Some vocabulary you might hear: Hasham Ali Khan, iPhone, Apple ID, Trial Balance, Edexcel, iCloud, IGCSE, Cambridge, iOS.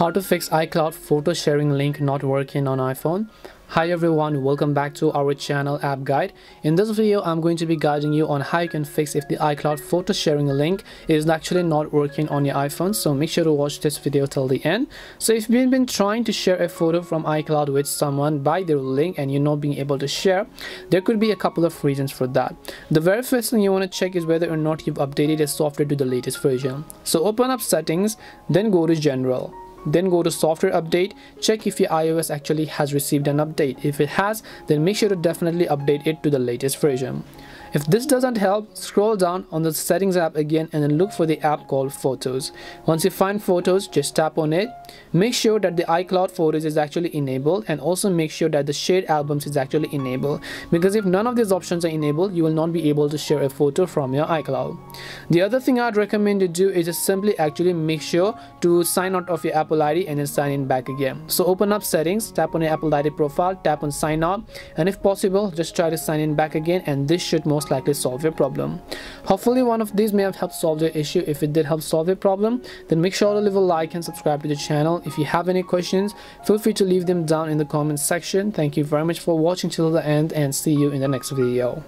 How to fix iCloud photo sharing link not working on iPhone. Hi everyone, welcome back to our channel App Guide. In this video I'm going to be guiding you on how you can fix if the iCloud photo sharing link is actually not working on your iPhone, so make sure to watch this video till the end. So if you've been trying to share a photo from iCloud with someone by their link and you're not being able to share, there could be a couple of reasons for that. The very first thing you want to check is whether or not you've updated your software to the latest version. So open up Settings, then go to General. Then go to software update, check if your iOS actually has received an update. If it has, then make sure to definitely update it to the latest version. If this doesn't help, scroll down on the settings app again and then look for the app called Photos. Once you find Photos, just tap on it. Make sure that the iCloud Photos is actually enabled, and also make sure that the shared albums is actually enabled, because if none of these options are enabled, you will not be able to share a photo from your iCloud. The other thing I'd recommend you do is just simply actually make sure to sign out of your Apple ID and then sign in back again. So open up Settings, tap on your Apple ID profile, tap on Sign Out, and if possible, just try to sign in back again, and this should most likely solve your problem. Hopefully one of these may have helped solve your issue. If it did help solve your problem, then make sure to leave a like and subscribe to the channel. If you have any questions, feel free to leave them down in the comments section. Thank you very much for watching till the end, and see you in the next video.